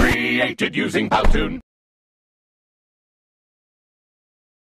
Created using Powtoon.